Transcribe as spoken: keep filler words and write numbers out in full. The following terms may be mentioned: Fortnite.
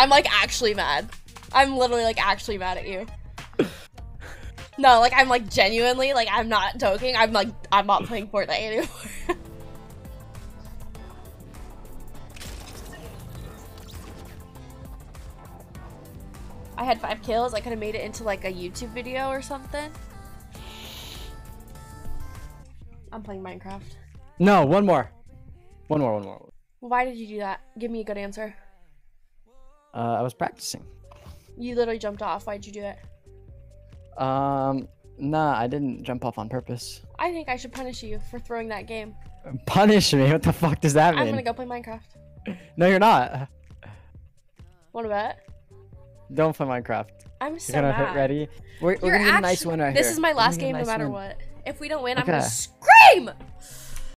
I'm like actually mad. I'm literally like actually mad at you. No, like I'm like genuinely, like I'm not joking. I'm like, I'm not playing Fortnite anymore. I had five kills. I could have made it into like a YouTube video or something. I'm playing Minecraft. No, one more. One more, one more. Why did you do that? Give me a good answer. Uh, I was practicing. You literally jumped off. Why'd you do it? Um, nah, I didn't jump off on purpose. I think I should punish you for throwing that game. Punish me? What the fuck does that mean? I'm gonna go play Minecraft. No, you're not. What about? Don't play Minecraft. I'm so you're gonna mad. Hit ready. We're, we're gonna actually, get a nice win right this here. This is my last game, nice no matter win. What. If we don't win, okay. I'm gonna scream!